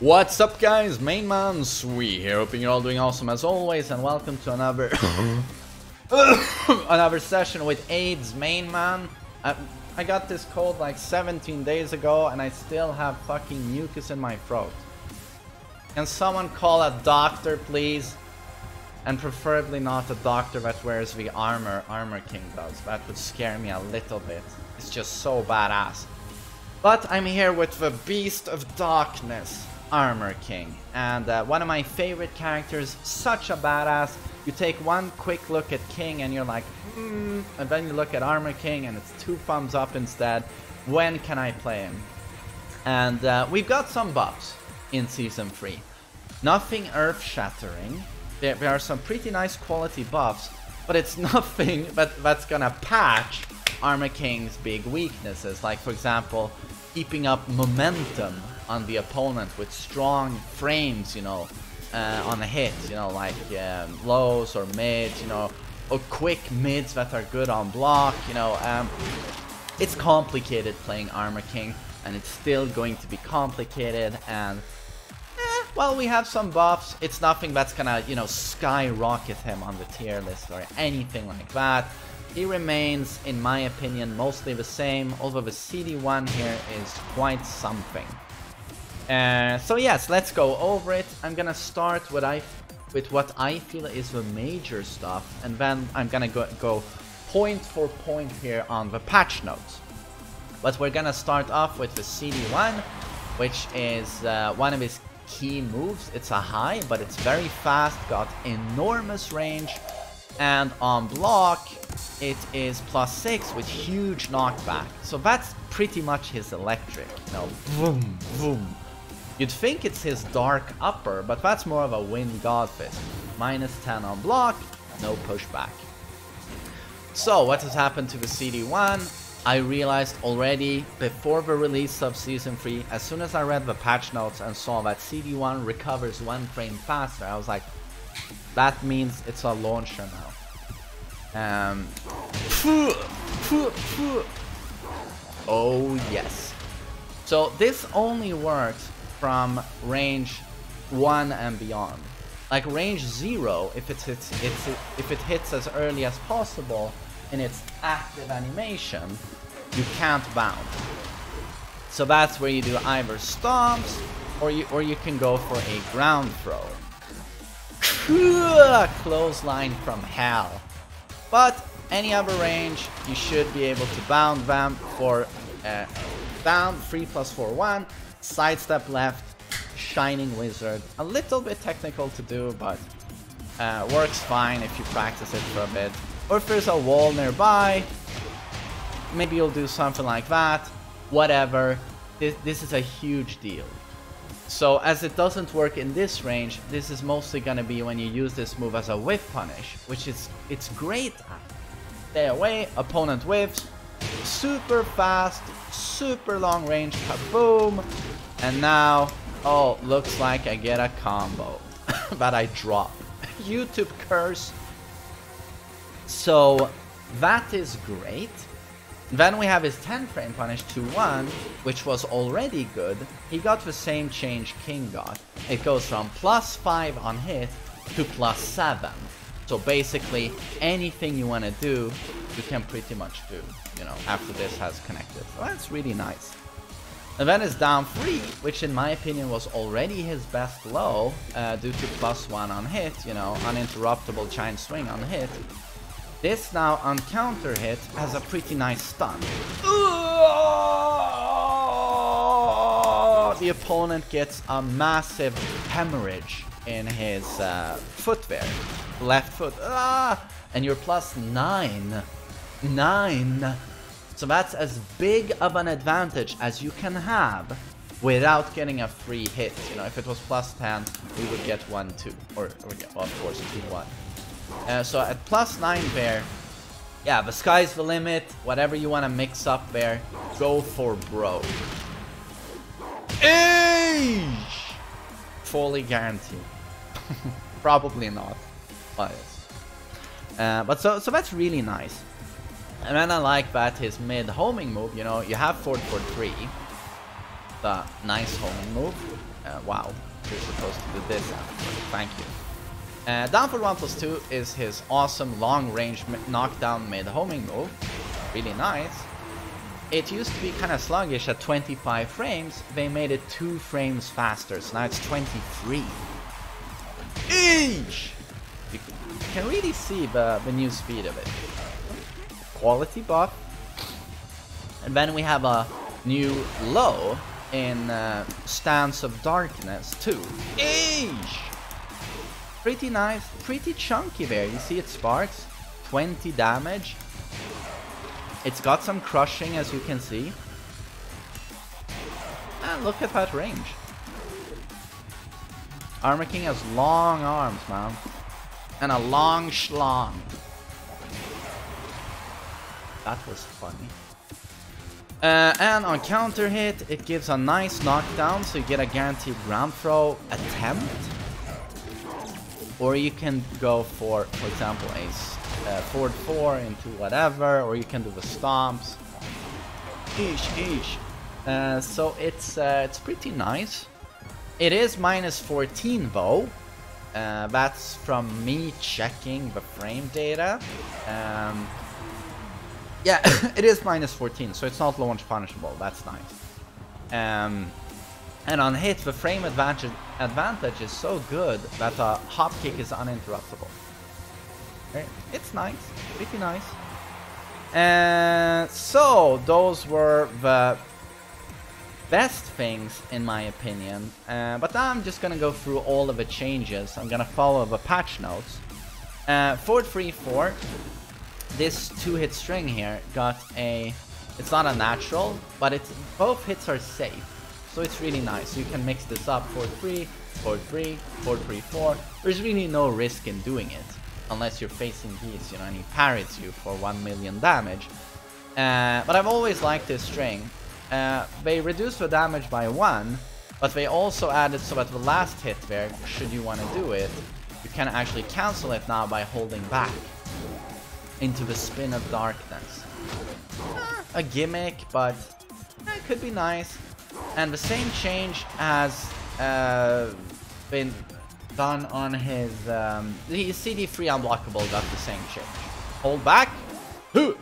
What's up, guys? Mainman Swee here, hoping you're all doing awesome as always, and welcome to another another session with AIDS Mainman. I got this cold like 17 days ago and I still have fucking mucus in my throat. Can someone call a doctor, please? And preferably not a doctor that wears the armor Armor King does. That would scare me a little bit. It's just so badass. But I'm here with the Beast of Darkness, Armor King, and one of my favorite characters. Such a badass. You take one quick look at King and you're like, and then you look at Armor King and it's two thumbs up instead. When can I play him? And we've got some buffs in Season 3. Nothing earth-shattering. There are some pretty nice quality buffs, but it's nothing that's gonna patch Armor King's big weaknesses, like for example keeping up momentum on the opponent with strong frames, you know, on a hit, you know, like lows or mids, you know, or quick mids that are good on block, you know. It's complicated playing Armor King, and it's still going to be complicated. And well, we have some buffs. It's nothing that's gonna, you know, skyrocket him on the tier list or anything like that. He remains, in my opinion, mostly the same, although the CD1 here is quite something. So yes, let's go over it. I'm gonna start with what I feel is the major stuff, and then I'm gonna go point for point here on the patch notes. But we're gonna start off with the CD1, which is one of his key moves. It's a high, but it's very fast, got enormous range, and on block it is +6 with huge knockback. So that's pretty much his electric, you know, boom, boom. You'd think it's his dark upper, but that's more of a wind god fist. -10 on block, no pushback. So what has happened to the CD1? I realized already before the release of Season 3, as soon as I read the patch notes and saw that CD1 recovers one frame faster, I was like, that means it's a launcher now. Oh yes. So this only works from range 1 and beyond. Like range 0, if it hits as early as possible in its active animation, you can't bounce. So that's where you do either stomps or you can go for a ground throw. Clothesline from hell. But any other range, you should be able to bound them for bound 3+4/1, sidestep left, shining wizard. A little bit technical to do, but works fine if you practice it for a bit. Or if there's a wall nearby, maybe you'll do something like that. Whatever. This is a huge deal. So as it doesn't work in this range, this is mostly gonna be when you use this move as a whiff punish, which is, it's great. Stay away, opponent whiffs, super fast, super long range, kaboom. And now, oh, looks like I get a combo that I drop. YouTube curse. So that is great. Then we have his 10 frame punish 2-1, which was already good. He got the same change King got. It goes from +5 on hit to +7. So basically anything you want to do, you can pretty much do, you know, after this has connected. So that's really nice. And then his down 3, which in my opinion was already his best low, due to +1 on hit, you know, uninterruptible giant swing on hit. This now on counter hit has a pretty nice stun. The opponent gets a massive hemorrhage in his foot there. Left foot. And you're +9. 9. So that's as big of an advantage as you can have without getting a free hit. You know, if it was +10, we would get 1-2. Well, of course, 2-1. So at +9 there, yeah, the sky's the limit. Whatever you want to mix up there, go for bro. Eesh! Fully guaranteed. Probably not, but yes. So that's really nice. And then I like that his mid homing move. You know, you have forward for 3, the nice homing move. Wow, we were supposed to do this afterward. Thank you. Downfall 1+2 is his awesome long-range knockdown mid-homing move. Really nice. It used to be kind of sluggish at 25 frames. They made it 2 frames faster, so now it's 23. Eesh! You can really see the new speed of it. Quality buff. And then we have a new low in Stance of Darkness too. Eesh! Pretty nice, pretty chunky there. You see it sparks, 20 damage. It's got some crushing, as you can see. And look at that range. Armor King has long arms, man. And a long schlong. That was funny. And on counter hit, it gives a nice knockdown, so you get a guaranteed ground throw attempt. Or you can go for example, a forward 4 into whatever, or you can do the stomps. So it's pretty nice. It is -14 though. That's from me checking the frame data. Yeah, it is -14, so it's not launch punishable. That's nice. And on hit, the frame advantage is so good that a hop kick is uninterruptible. It's nice, pretty nice. And so those were the best things in my opinion. But I'm just gonna go through all of the changes. I'm gonna follow the patch notes. Forward 3-4. This 2-hit string here got a. It's not a natural, but it's both hits are safe, so it's really nice. You can mix this up. Forward 3, forward 3, forward 3-4. There's really no risk in doing it. Unless you're facing these, you know, and he parries you for 1 million damage. But I've always liked this string. They reduce the damage by 1, but they also added so that the last hit there, should you want to do it, you can actually cancel it now by holding back into the Spin of Darkness. A gimmick, but it could be nice. And the same change has been done on his CD3 unblockable got the same change. Hold back, the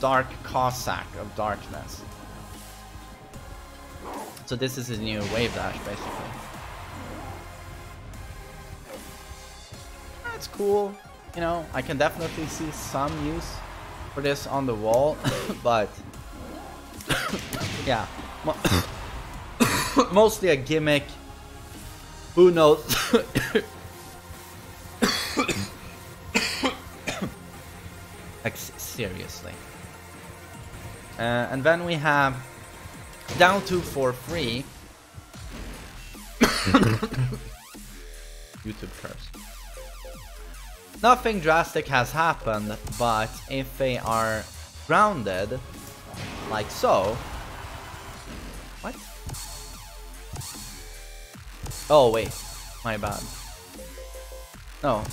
Dark Cossack of Darkness. So this is his new wave dash, basically. That's cool, you know. I can definitely see some use for this on the wall, but yeah, mostly a gimmick. Who knows? Like, seriously. And then we have down 2-4-3. YouTube curse. Nothing drastic has happened, but if they are grounded, like so. What? Oh wait, my bad. No.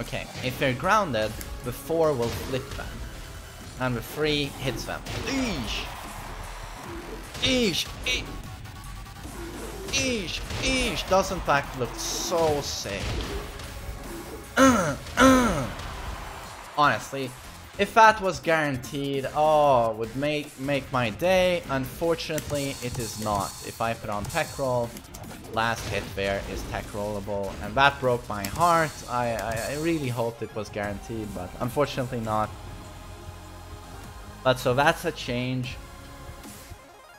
Okay, if they're grounded, the 4 will flip them. And the 3 hits them. Eesh! Doesn't that look so sick? Honestly, if that was guaranteed, oh, would make my day. Unfortunately, it is not. If I put on tech roll, last hit there is tech rollable, and that broke my heart. I really hoped it was guaranteed, but unfortunately not. But so that's a change.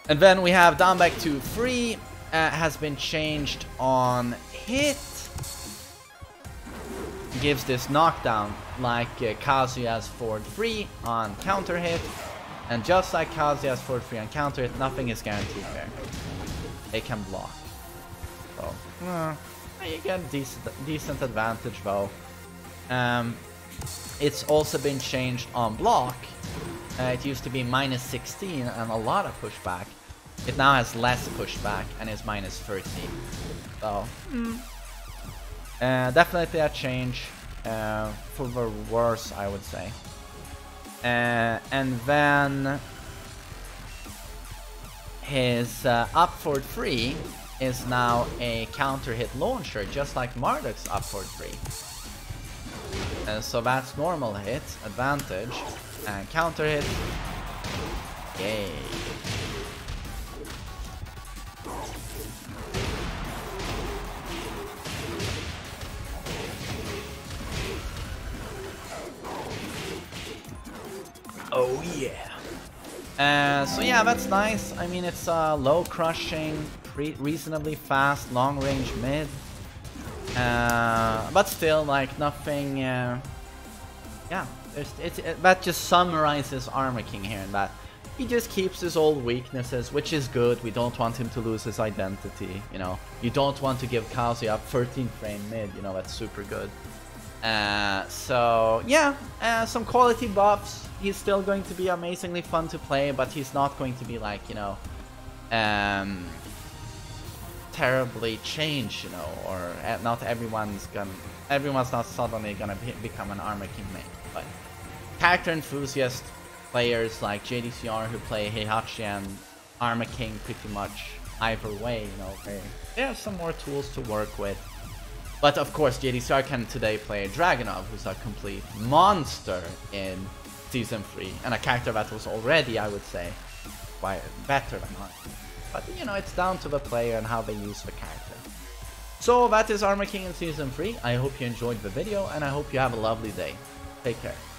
And then we have down back 2-3 has been changed on hit. Gives this knockdown like Kazuya's forward 3 on counter hit, and just like Kazuya's forward 3 on counter hit, nothing is guaranteed there. They can block. So you get a decent advantage though. It's also been changed on block. It used to be -16 and a lot of pushback. It now has less pushback and is -13. So. Definitely a change for the worse, I would say. And then His upward 3 is now a counter hit launcher, just like Marduk's upward 3. And so that's normal hit, advantage, and counter hit. Yay. Oh yeah. So yeah, that's nice. I mean, it's low crushing, reasonably fast, long range mid. But still, like, nothing. Yeah, that just summarizes Armor King here in that he just keeps his old weaknesses, which is good. We don't want him to lose his identity, you know. You don't want to give Kazuya up 13 frame mid, you know, that's super good. So yeah, some quality buffs. He's still going to be amazingly fun to play, but he's not going to be, like, you know, terribly changed, you know, or not everyone's not suddenly gonna become an Armor King main. But character enthusiast players like JDCR who play Heihachi and Armor King pretty much either way, you know, they have some more tools to work with. But of course, JDCR can today play Dragunov, who's a complete monster in Season 3, and a character that was already, I would say, quite better than mine. But, you know, it's down to the player and how they use the character. So that is Armor King in Season 3. I hope you enjoyed the video, and I hope you have a lovely day. Take care.